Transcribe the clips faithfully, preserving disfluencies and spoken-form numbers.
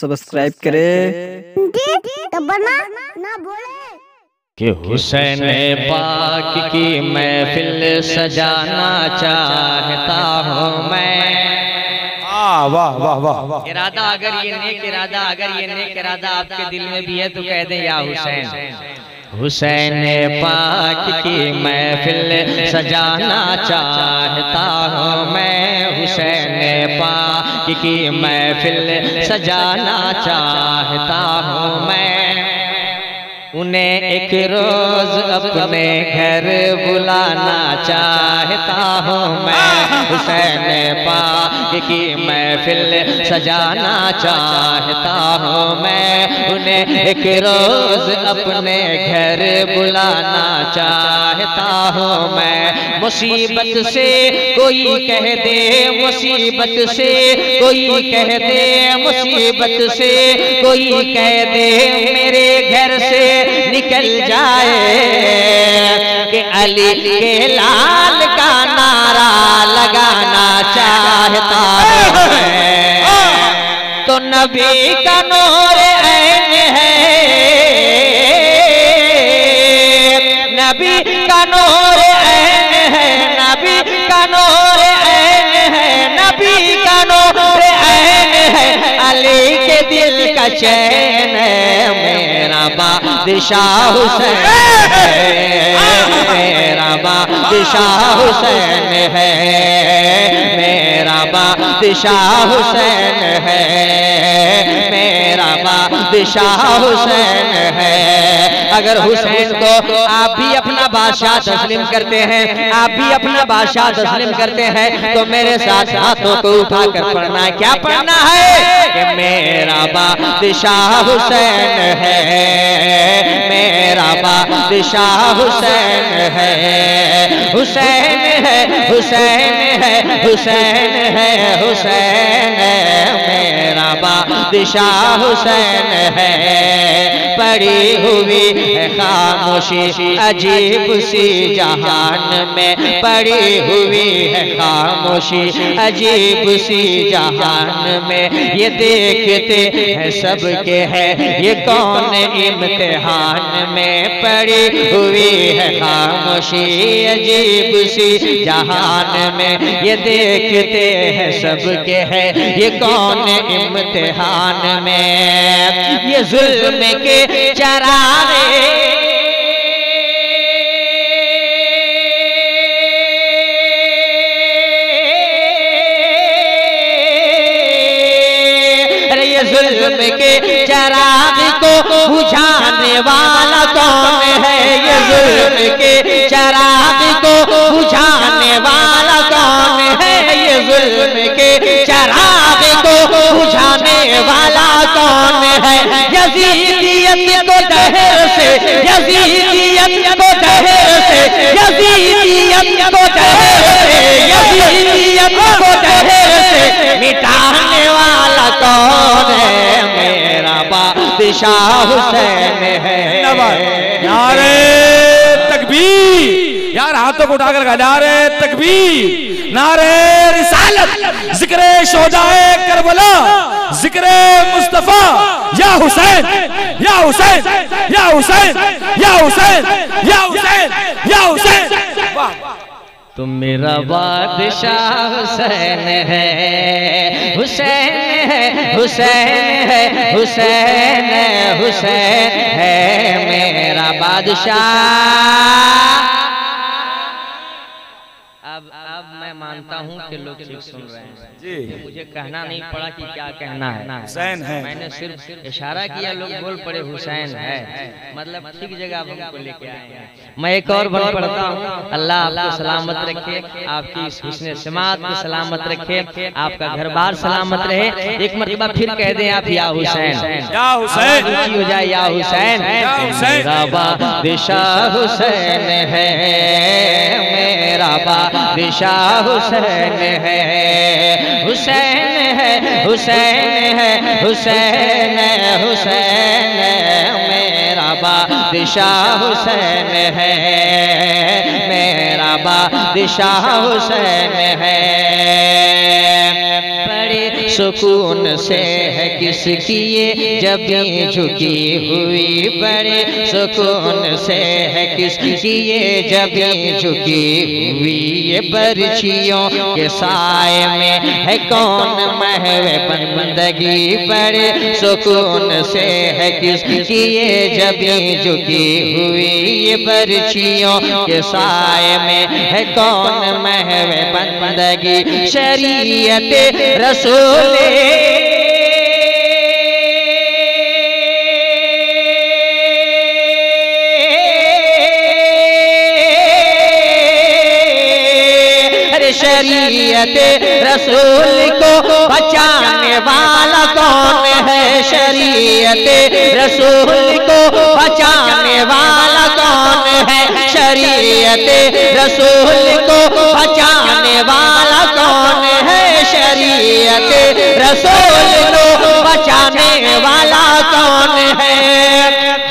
Subscribe करें बना ना बोले कि हुसैन पाक की महफिल सजाना चाहता हूँ मैं। वाह वाह वाह। इरादा अगर ये नेक इरादा अगर ये नेक इरादा आपके दिल में भी है तो कह दें या हुसैन। हुसैन पाक की महफिल सजाना चाहता हूँ मैं। हुसैन पाक की महफिल सजाना चाहता हूँ मैं। उन्हें एक रोज अपने घर बुलाना चाहता हूँ मैं। हुसैन पाक की महफिल सजाना चाहता हूँ मैं। उन्हें एक रोज अपने घर बुलाना चाहता हूँ मैं। मुसीबत से कोई कह दे मुसीबत से कोई कह दे मुसीबत से कोई कह दे मेरे घर से निकल जाए कि अली के लाल का नारा लगाना चाहता हूँ मैं। तो नबी का नूर ऐन है नबी का नूर ऐन है नबी का नूर ऐन है नबी का नूर ऐन है अली के दिल का चैन है। बादशाह हुसैन है मेरा बादशाह हुसैन है मेरा बादशाह हुसैन है मेरा बादशाह हुसैन है। अगर हुसैन को आप भी अपना बादशाह तस्लीम करते हैं आप भी अपना बादशाह तस्लीम करते हैं तो मेरे साथ हाथों को उठाकर पढ़ना है। क्या पढ़ना है? मेरा बादशाह हुसैन है मेरा बादशाह हुसैन है। हुसैन है हुसैन है हुसैन है हुसैन है मेरा बादशाह हुसैन है। पड़ी हुई है खामोशी अजीब सी जहान में पड़ी हुई है खामोशी अजीब सी जहान में। ये देखते हैं सब के है ये कौन इम्तिहान में पड़ी हुई है खामोशी अजीब सी जहान में। ये देखते हैं सब के है ये कौन इम्तिहान में। ये जुल्म के चरारे के चराग को बुझाने वाला कौन है? ये जुल्म के चराग को बुझाने वाला कौन है? ये जुल्म के चराग को बुझाने वाला कौन है? यज़ीदियत को दहर से यज़ीदियत को दहर से यज़ीदियत को दहर से यज़ीदियत को दहर से मिटाने वाला कौन है? बादशाह हुसैन है। नारे तकबीर। यार हाथों को उठाकर कहा नारे तकबीर नारे रिसालत जिक्रे शोजाए करबला जिक्रे मुस्तफा या हुसैन या हुसैन या हुसैन या हुसैन या हुसैन या हुसैन। तुम मेरा बादशाह हुसैन है हुसैन हुसैन है हुसैन है हुसैन है मेरा बादशाह। अब अब मैं मानता हूँ कि लोग ठीक सुन रहे हैं जी। मुझे कहना नहीं पड़ा कि क्या कहना है। हुसैन है मैंने सिर्फ इशारा किया लोग बोल पड़े हुसैन है मतलब ठीक जगह हमको लेके आए हैं। मैं एक और बार पढ़ता हूँ। अल्लाह आपको सलामत रखे आपकी इस हुस्न समात को सलामत रखे आपका घर बार सलामत रहे। एक मरतबा फिर कह दें आप या हुसैन या हुसैन हो जाए या हुसैन। मेरा बादशाह हुसैन है मेरा बादशाह हुसैन है हुसैन है हुसैन है हुसैन है हुसैन है मेरा बादशाह हुसैन है मेरा बादशाह हुसैन है। सुकून से है किसकी ये जबी झुकी हुई, बड़े सुकून से है किसकी ये जबी झुकी हुई, ये बरछियों के साए में है कौन महवे बंदगी, बड़े सुकून से है किसकी ये जबी झुकी हुई, ये बरछियों के साए में है कौन महवे बंदगी, शरीयते रसूल अरे शरीयते रसूल को बचाने वाला कौन है, शरीयते रसूल को बचाने वाला कौन है, शरीयते रसूल को बचाने वाला कौन है, शरीयते रसूल को बचाने वाला कौन है,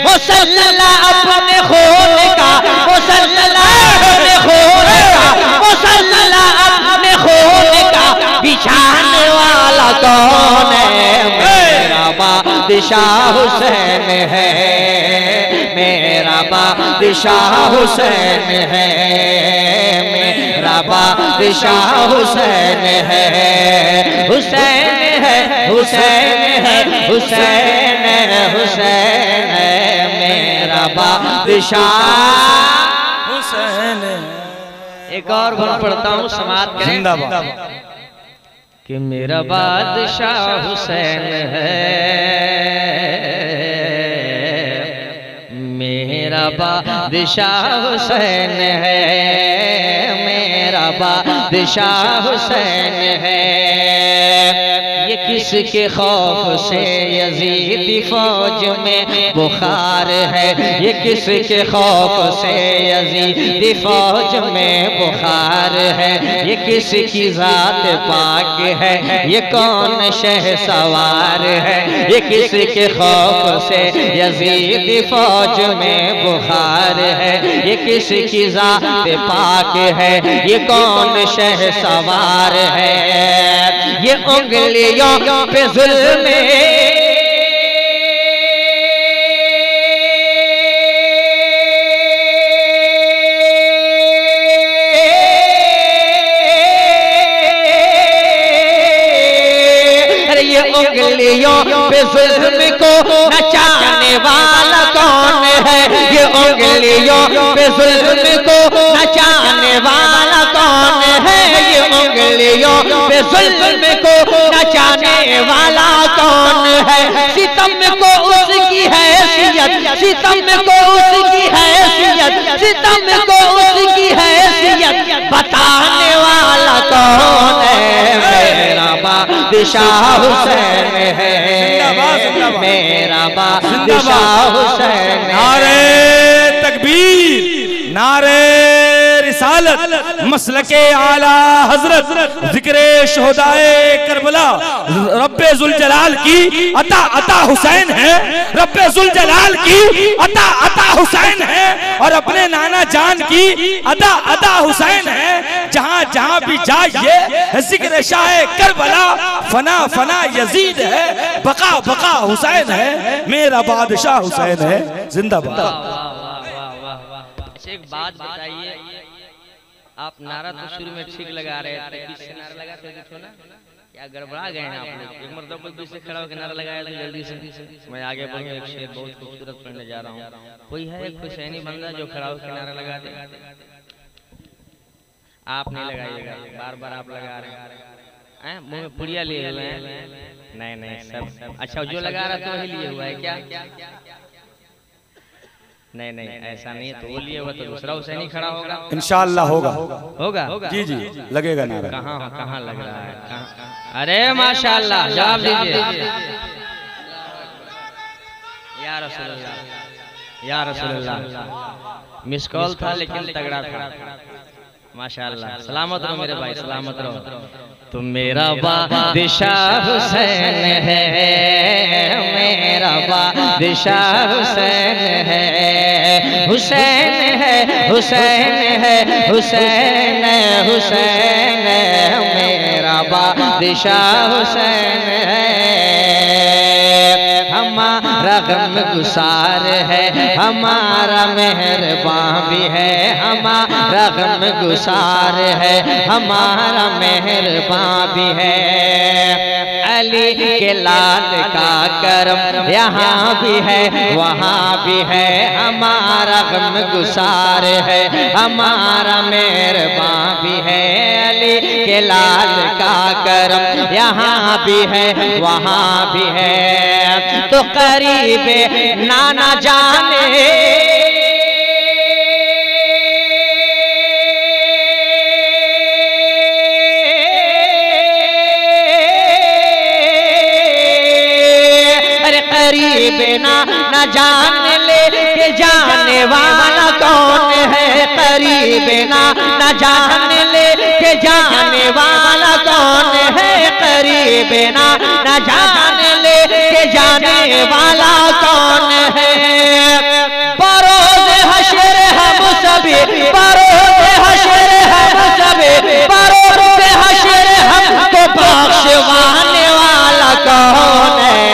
मुसल्ला अपने खून का, मुसल्ला अपने खून का, मुसल्ला अपने खून का बिछाने वाला कौन है, मेरा बादशाह हुसैन है, मेरा बादशाह हुसैन है, मेरा बादशाह हुसैन है, हुसैन है, हुसैन है, हुसैन है, हुसैन है, मेरा बादशाह हुसैन। एक और बोल पढ़ता हूँ, समाप्त करें। जिंदाबाद कि मेरा बादशाह हुसैन है, मेरा बादशाह हुसैन है, मेरा बादशाह हुसैन है, ये किसके खौफ से यजीदी फौज में बुखार है, ये किसके खौफ से यजीदी फौज में बुखार है, ये किसकी ज़ात पाक है, ये कौन शह सवार है, ये किसके खौफ से यजीदी फौज में बुखार है, ये किसकी ज़ात पाक है, ये कौन शह सवार है, ये उंगलियों पे जुल्म उंगलियों पे जुल्म को नचाने वाला कौन है, ये उंगलियों पे जुल्म को नचाने वाला कौन है, ये उंगलियों पे जुल्म को नचाने वाला कौन है, सितम को उसकी हैसियत, सितम को उसकी हैसियत, सितम को उसकी हैसियत बताने वाला कौन है, बादशाह हुसैन है, मेरा बादशाह हुसैन। नारे तकबीर, नारे रिसालत, मसलके आला हजरत, जिक्रे शोहदाए करबला, रब्बे जुल जलाल की अता अता हुसैन है, रब्बे जुल जलाल की अता अता हुसैन है, और अपने नाना जान की अदा अदा हुसैन है, जहाँ जहाँ भी जाइए जिक्र शाह करबला, फना फना यजीद है, बका बका हुसैन है, मेरा बादशाह हुसैन है। जिंदाबाद। एक बात बताइए, आप नारा तो शुरू में ठीक लगा रहे थे, बीच से नारा लगा थे कुछ ना, क्या गड़बड़ा गए हैं आप लोग, एक मर्तबा बीच से खड़ा होकर नारा लगाया, जल्दी से मैं आगे बढ़ूँ, एक शेर बहुत खूबसूरत पढ़ने जा रहा हूँ, कोई है एक हुसैनी बंदा जो खड़ा होकर नारा लगा दे, आप नहीं लगाइएगा, बार बार आप लगा रहे हैं, मुँह में पुड़िया लिए हुए हैं, नहीं नहीं सब, अच्छा जो लगा रहा तो वही लिए हुआ है क्या, नहीं नहीं ऐसा नहीं, तो वो लिए हुआ तो दूसरा हुसैनी खड़ा होगा, इंशाल्लाह होगा होगा होगा, जी जी लगेगा नारा, कहाँ कहाँ लग रहा है, अरे माशाल्लाह, जवाब दीजिए या रसूलुल्लाह, या रसूलुल्लाह, मिस कॉल था लेकिन तगड़ा था, माशाल्लाह, सलामत रहो मेरे भाई, सलामत रहो। तो मेरा बादशाह हुसैन है, मेरा बाबा रिशा हुसैन है, हुसैन है, हुसैन है, हुसैन हुसैन मेरा बाबा रिशा हुसैन है। हमारा गम गुसार है, हमारा मेहरबान भी है, हमारा गम गुसार है, हमारा मेहरबान भी है। अली के लाल का करम यहाँ भी है वहाँ भी है, हमारा गम गुसार है, हमारा मेहरबान भी है। अली के लाल का करम यहाँ भी है वहाँ भी है, तो करीब नाना जाने बिना न जान ले के जाने वाला कौन है, करीब ना न जान ले के जाने वाला कौन है, करीब ना न जान ले के जाने वाला कौन है। बरोज हशर हम सभी, बरोज हशर हम सभी, बरोज हशर हमको बख्शवाने वाला कौन है,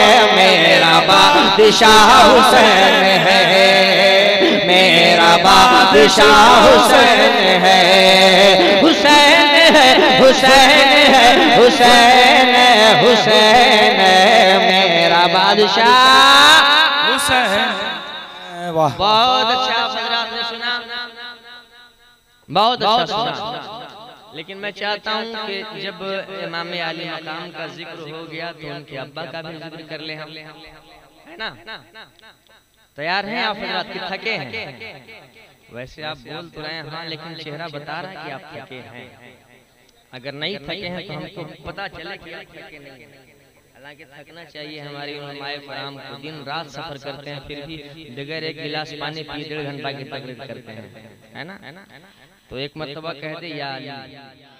बादशाह हुसैन है, मेरा बादशाह हुसैन है, हुसैन है, हुसैन है, हुसैन हुसैन मेरा बादशाह हुसैन। वाह, बहुत अच्छा आपने सुना, बहुत अच्छा सुना। लेकिन मैं चाहता हूं कि जब इमाम आली मकाम का जिक्र हो गया तो उनके अब्बा का भी जिक्र कर ले हम, है ना? तैयार हैं आप हजरात की? थके हैं? वैसे आप बोल तो रहे हैं हाँ, लेकिन चेहरा बता रहा है कि आप थके हैं। अगर नहीं थके हैं तो हमको पता चला कि आप थके नहीं हैं। हालांकि थकना चाहिए, हमारे उलमाए कराम को दिन रात सफर करते हैं फिर भी बगैर एक गिलास पानी पी डेढ़ घंटा की तकरीर करते हैं, है ना? तो एक मर्तबा कह दे या अली।